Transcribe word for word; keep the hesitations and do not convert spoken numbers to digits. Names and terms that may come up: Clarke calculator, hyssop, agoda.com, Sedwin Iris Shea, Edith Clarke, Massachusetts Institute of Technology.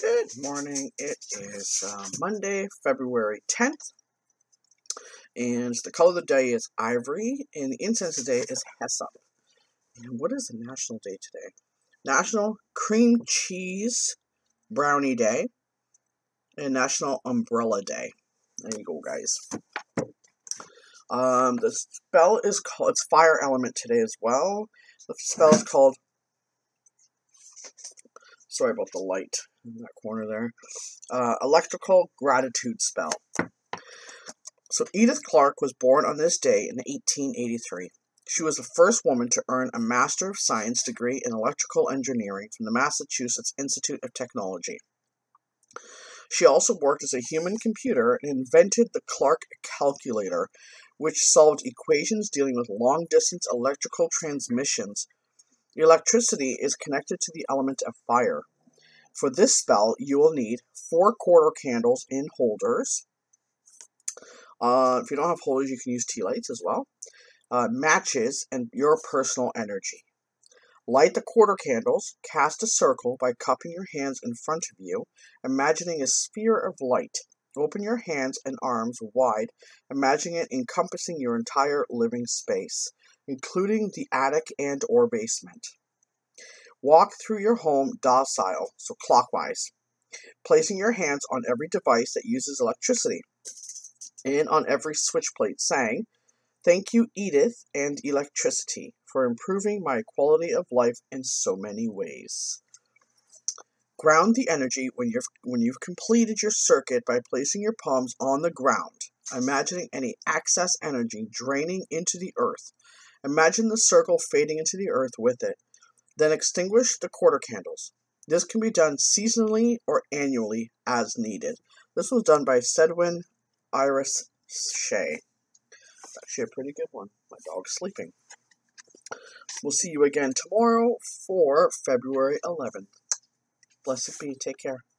Good morning. It is uh, Monday, February tenth, and the color of the day is ivory, and the incense today is hyssop. And what is the national day today? National Cream Cheese Brownie Day and National Umbrella Day. There you go, guys. Um, the spell is called, it's fire element today as well. The spell is called, sorry about the light in that corner there, uh, electrical gratitude spell. So Edith Clarke was born on this day in eighteen eighty-three. She was the first woman to earn a Master of Science degree in electrical engineering from the Massachusetts Institute of Technology. She also worked as a human computer and invented the Clarke calculator, which solved equations dealing with long-distance electrical transmissions. Electricity is connected to the element of fire. For this spell, you will need four quarter candles in holders. Uh, if you don't have holders, you can use tea lights as well. Uh, matches and your personal energy. Light the quarter candles, cast a circle by cupping your hands in front of you, imagining a sphere of light. Open your hands and arms wide, imagining it encompassing your entire living space, including the attic and or basement. Walk through your home docile, so clockwise, placing your hands on every device that uses electricity and on every switch plate, saying, "Thank you, Edith and electricity, for improving my quality of life in so many ways." Ground the energy when you've, when you've completed your circuit by placing your palms on the ground, imagining any excess energy draining into the earth. Imagine the circle fading into the earth with it. Then extinguish the quarter candles. This can be done seasonally or annually as needed. This was done by Sedwin Iris Shea. It's actually a pretty good one. My dog's sleeping. We'll see you again tomorrow for February eleventh. Blessed be. Take care.